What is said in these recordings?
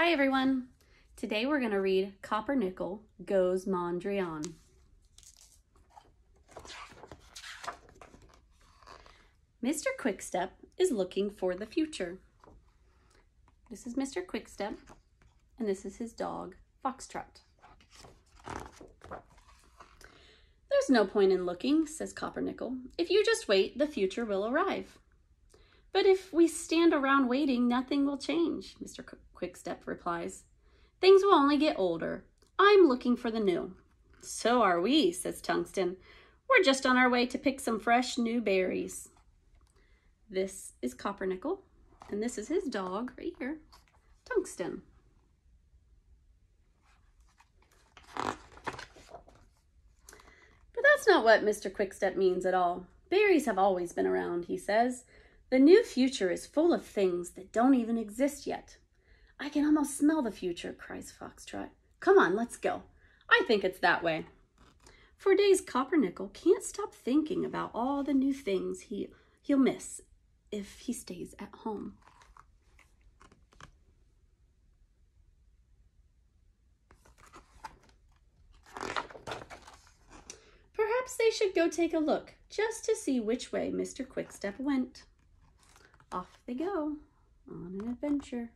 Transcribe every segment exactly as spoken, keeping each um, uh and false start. Hi everyone! Today we're going to read Coppernickel Goes Mondrian. Mister Quickstep is looking for the future. This is Mister Quickstep, and this is his dog, Foxtrot. There's no point in looking, says Coppernickel. If you just wait, the future will arrive. But if we stand around waiting, nothing will change, Mister Quickstep replies. Things will only get older. I'm looking for the new. So are we, says Tungsten. We're just on our way to pick some fresh new berries. This is Coppernickel, and this is his dog right here, Tungsten. But that's not what Mister Quickstep means at all. Berries have always been around, he says. The new future is full of things that don't even exist yet. I can almost smell the future, cries Foxtrot. Come on, let's go. I think it's that way. For days, Coppernickel can't stop thinking about all the new things he, he'll miss if he stays at home. Perhaps they should go take a look just to see which way Mister Quickstep went. Off they go on an adventure.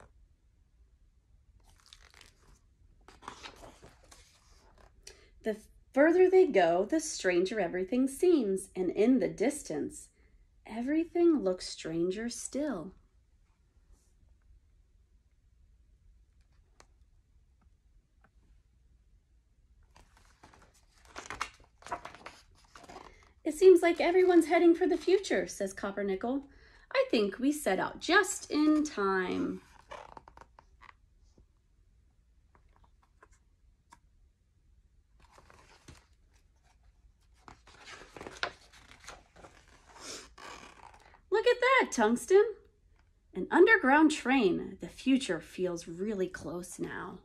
The further they go, the stranger everything seems, and in the distance, everything looks stranger still. It seems like everyone's heading for the future, says Coppernickel. I think we set out just in time. Look at that, Tungsten. An underground train. The future feels really close now.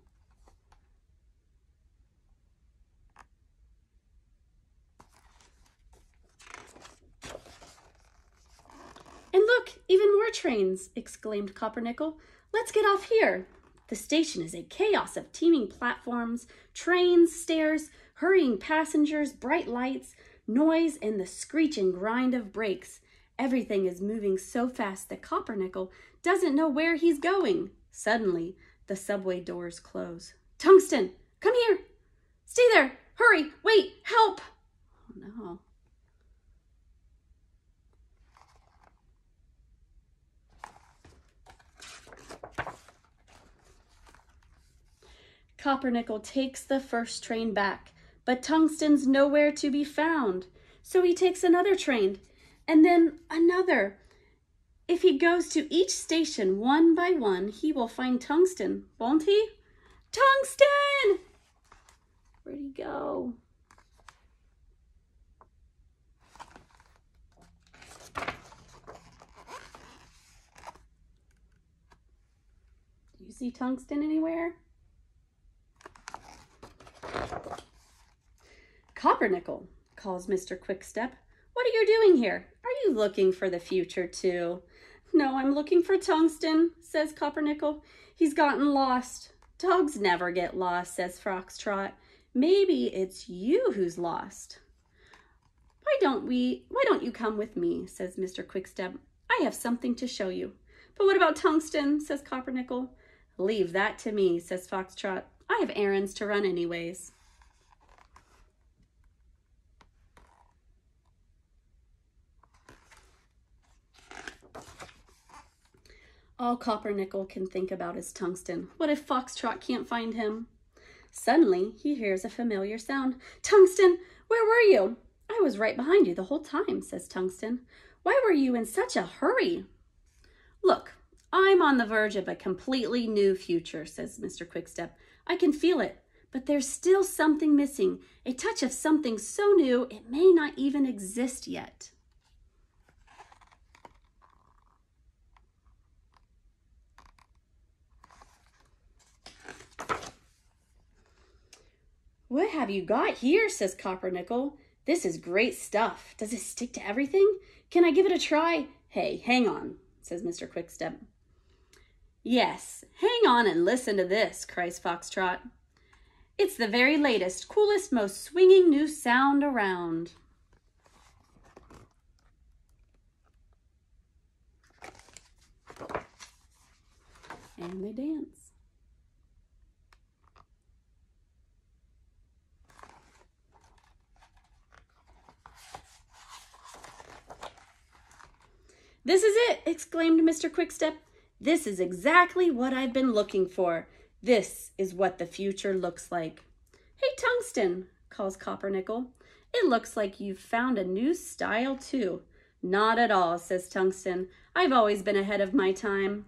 Even more trains, exclaimed Coppernickel. Let's get off here. The station is a chaos of teeming platforms, trains, stairs, hurrying passengers, bright lights, noise, and the screech and grind of brakes. Everything is moving so fast that Coppernickel doesn't know where he's going. Suddenly, the subway doors close. Tungsten, come here. Stay there. Hurry. Wait. Help. Oh, no. Coppernickel takes the first train back, but Tungsten's nowhere to be found. So he takes another train, and then another. If he goes to each station one by one, he will find Tungsten, won't he? Tungsten! Where'd he go? Do you see Tungsten anywhere? Coppernickel, calls Mister Quickstep. What are you doing here? Are you looking for the future too? No, I'm looking for Tungsten, says Coppernickel. He's gotten lost. Dogs never get lost, says Foxtrot. Maybe it's you who's lost. Why don't we, why don't you come with me, says Mister Quickstep. I have something to show you. But what about Tungsten, says Coppernickel. Leave that to me, says Foxtrot. I have errands to run anyways. All Coppernickel can think about is Tungsten. What if Foxtrot can't find him? Suddenly, he hears a familiar sound. Tungsten, where were you? I was right behind you the whole time, says Tungsten. Why were you in such a hurry? Look, I'm on the verge of a completely new future, says Mister Quickstep. I can feel it, but there's still something missing, a touch of something so new it may not even exist yet. What have you got here, says Coppernickel. This is great stuff. Does it stick to everything? Can I give it a try? Hey, hang on, says Mister Quickstep. Yes, hang on and listen to this, cries Foxtrot. It's the very latest, coolest, most swinging new sound around. And they dance. This is it, exclaimed Mister Quickstep. This is exactly what I've been looking for. This is what the future looks like. Hey, Tungsten, calls Coppernickel. It looks like you've found a new style too. Not at all, says Tungsten. I've always been ahead of my time.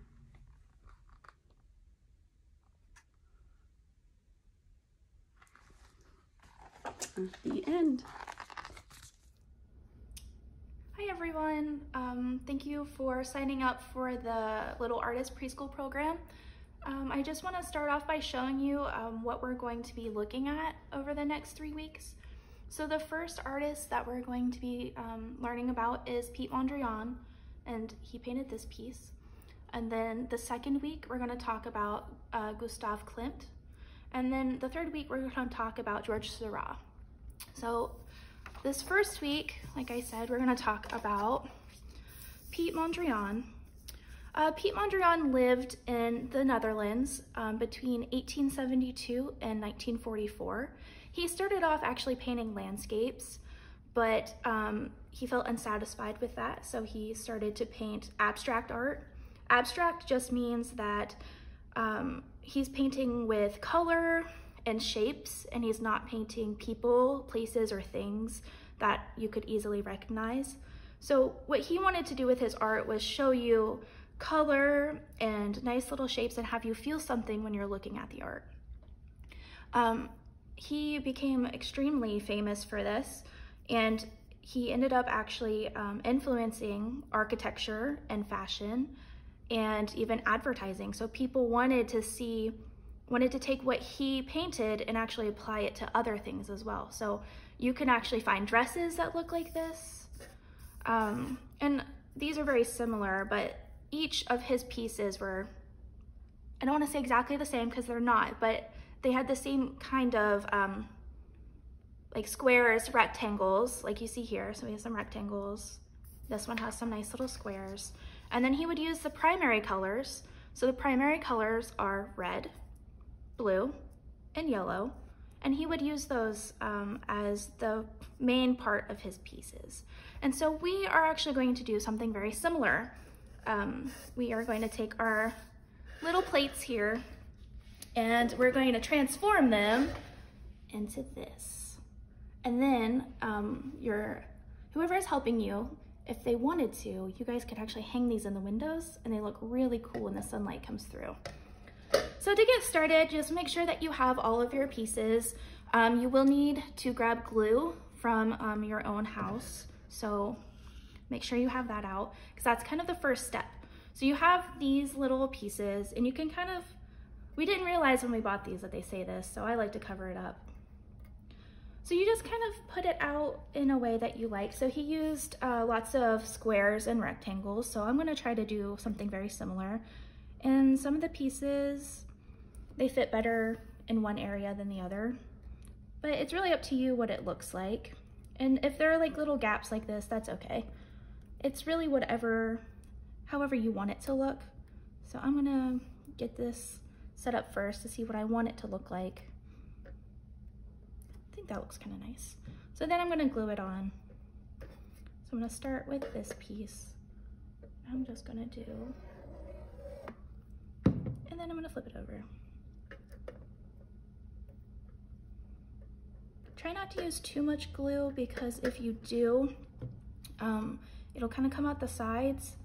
At the end. Hi everyone, um, thank you for signing up for the Little Artist Preschool program. Um, I just want to start off by showing you um, what we're going to be looking at over the next three weeks. So the first artist that we're going to be um, learning about is Piet Mondrian, and he painted this piece. And then the second week we're going to talk about uh, Gustav Klimt, and then the third week we're going to talk about Georges Seurat. So this first week, like I said, we're going to talk about Piet Mondrian. Uh, Piet Mondrian lived in the Netherlands um, between eighteen seventy-two and nineteen forty-four. He started off actually painting landscapes, but um, he felt unsatisfied with that, so he started to paint abstract art. Abstract just means that um, he's painting with color and shapes, and he's not painting people, places, or things that you could easily recognize. So what he wanted to do with his art was show you color and nice little shapes and have you feel something when you're looking at the art. Um, he became extremely famous for this, and he ended up actually um, influencing architecture and fashion and even advertising. So people wanted to see wanted to take what he painted and actually apply it to other things as well. So you can actually find dresses that look like this. Um, and these are very similar, but each of his pieces were, I don't want to say exactly the same because they're not, but they had the same kind of um, like squares, rectangles, like you see here. So we have some rectangles. This one has some nice little squares. And then he would use the primary colors. So the primary colors are red, blue, and yellow, and he would use those um, as the main part of his pieces. And so we are actually going to do something very similar. Um, we are going to take our little plates here, and we're going to transform them into this. And then um, your, whoever is helping you, if they wanted to, you guys could actually hang these in the windows, and they look really cool when the sunlight comes through. So to get started, just make sure that you have all of your pieces. Um, you will need to grab glue from um, your own house. So make sure you have that out, because that's kind of the first step. So you have these little pieces, and you can kind of, we didn't realize when we bought these that they say this, so I like to cover it up. So you just kind of put it out in a way that you like. So he used uh, lots of squares and rectangles. So I'm gonna try to do something very similar. And some of the pieces, they fit better in one area than the other, but it's really up to you what it looks like. And if there are like little gaps like this, that's okay. It's really whatever, however you want it to look. So I'm gonna get this set up first to see what I want it to look like. I think that looks kind of nice. So then I'm gonna glue it on. So I'm gonna start with this piece. I'm just gonna do, and then I'm gonna flip it over. Try not to use too much glue, because if you do, um, it'll kind of come out the sides,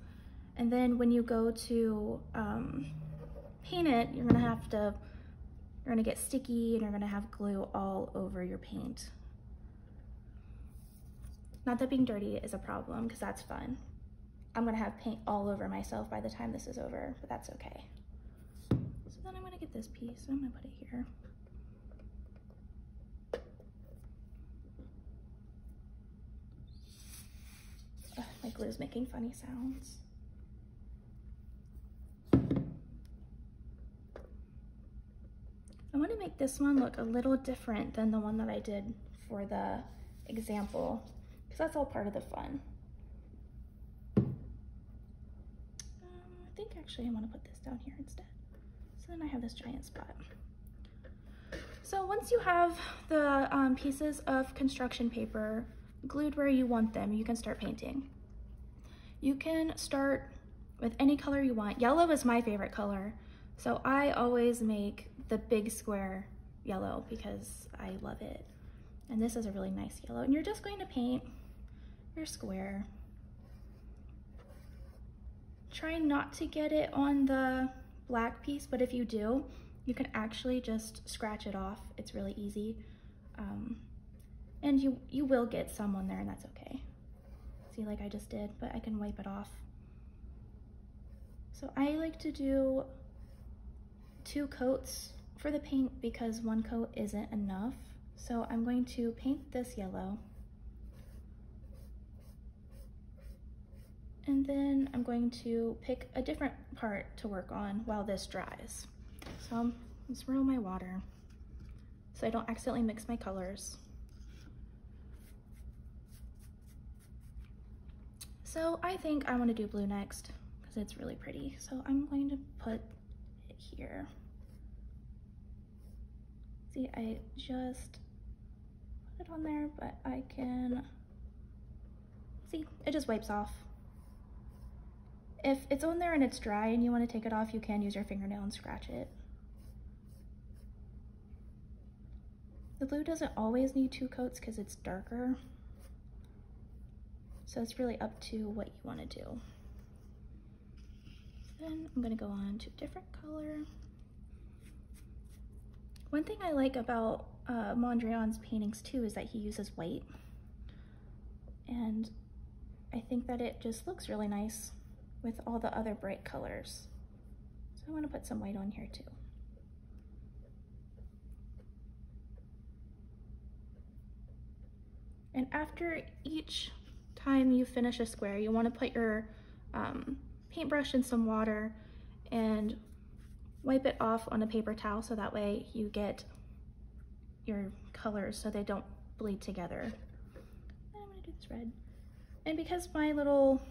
and then when you go to um, paint it, you're gonna have to, you're gonna get sticky, and you're gonna have glue all over your paint. Not that being dirty is a problem, because that's fun. I'm gonna have paint all over myself by the time this is over, but that's okay. So then I'm gonna get this piece, I'm gonna put it here. My glue's making funny sounds. I want to make this one look a little different than the one that I did for the example, because that's all part of the fun. Um, I think actually I want to put this down here instead. So then I have this giant spot. So once you have the um, pieces of construction paper glued where you want them, you can start painting. You can start with any color you want. Yellow is my favorite color, so I always make the big square yellow because I love it. And this is a really nice yellow. And you're just going to paint your square. Try not to get it on the black piece, but if you do, you can actually just scratch it off. It's really easy. Um, and you, you will get some on there, and that's okay. See, like I just did, but I can wipe it off. So I like to do two coats for the paint because one coat isn't enough. So I'm going to paint this yellow. And then I'm going to pick a different part to work on while this dries. So I'm going to swirl my water so I don't accidentally mix my colors. So I think I want to do blue next because it's really pretty. So I'm going to put it here. See, I just put it on there, but I can, see, it just wipes off. If it's on there and it's dry and you want to take it off, you can use your fingernail and scratch it. The blue doesn't always need two coats because it's darker. So it's really up to what you want to do. Then I'm going to go on to a different color. One thing I like about uh, Mondrian's paintings too is that he uses white. And I think that it just looks really nice with all the other bright colors. So I want to put some white on here too. And after each time you finish a square, you want to put your um, paintbrush in some water and wipe it off on a paper towel so that way you get your colors so they don't bleed together. I'm gonna do this red. And because my little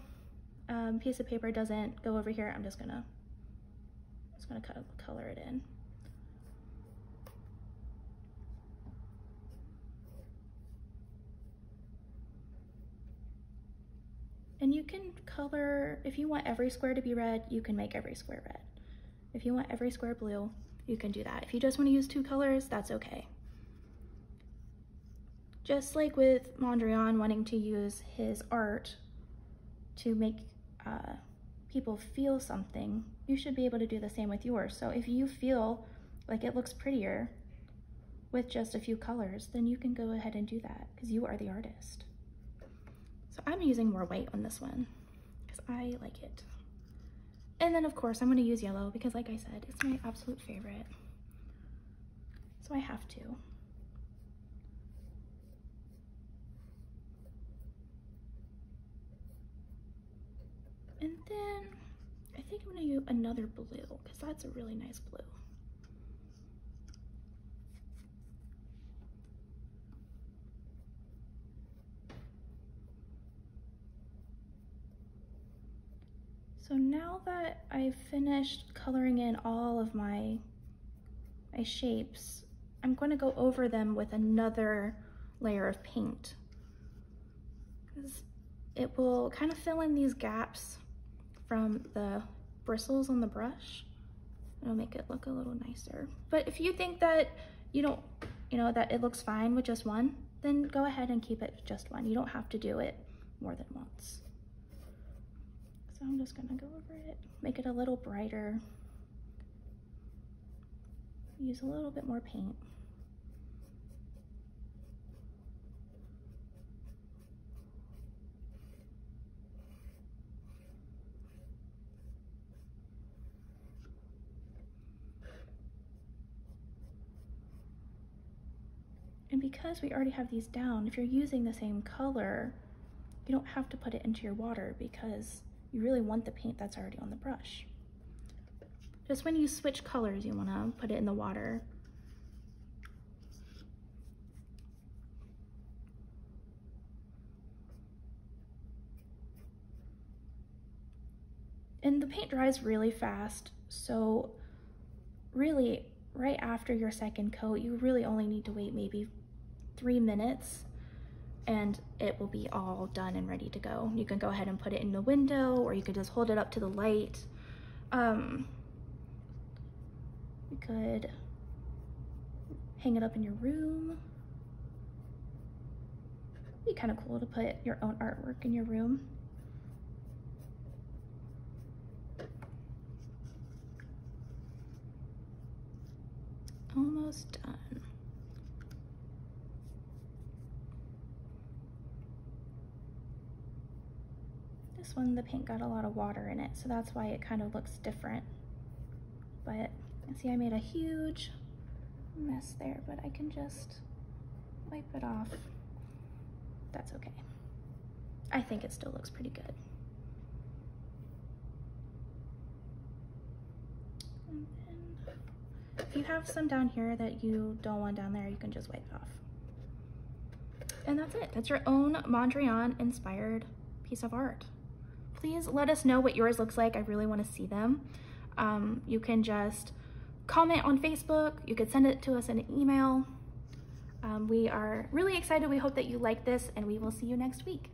Um, piece of paper doesn't go over here, I'm just gonna just gonna co color it in. And you can color, if you want every square to be red, you can make every square red. If you want every square blue, you can do that. If you just want to use two colors, that's okay. Just like with Mondrian wanting to use his art to make Uh, people feel something, you should be able to do the same with yours. So if you feel like it looks prettier with just a few colors, then you can go ahead and do that because you are the artist. So I'm using more white on this one because I like it. And then of course I'm going to use yellow because, like I said, it's my absolute favorite. So I have to. And then I think I'm gonna use another blue because that's a really nice blue. So now that I've finished coloring in all of my, my shapes, I'm gonna go over them with another layer of paint. Because it will kind of fill in these gaps from the bristles on the brush. It'll make it look a little nicer. But if you think that you don't, you know, that it looks fine with just one, then go ahead and keep it just one. You don't have to do it more than once. So I'm just gonna go over it, make it a little brighter. Use a little bit more paint. And because we already have these down, if you're using the same color, you don't have to put it into your water because you really want the paint that's already on the brush. Just when you switch colors, you want to put it in the water And the paint dries really fast, so really right after your second coat, you really only need to wait maybe three minutes and it will be all done and ready to go. You can go ahead and put it in the window, or you could just hold it up to the light. Um, you could hang it up in your room. It'd be kind of cool to put your own artwork in your room. Almost done. This one, the paint got a lot of water in it, so that's why it kind of looks different. But see, I made a huge mess there, but I can just wipe it off. That's okay. I think it still looks pretty good. And then if you have some down here that you don't want down there, you can just wipe it off. And that's it. That's your own Mondrian inspired piece of art. Please let us know what yours looks like. I really want to see them. Um, you can just comment on Facebook. You could send it to us in an email. Um, we are really excited. We hope that you like this, and we will see you next week.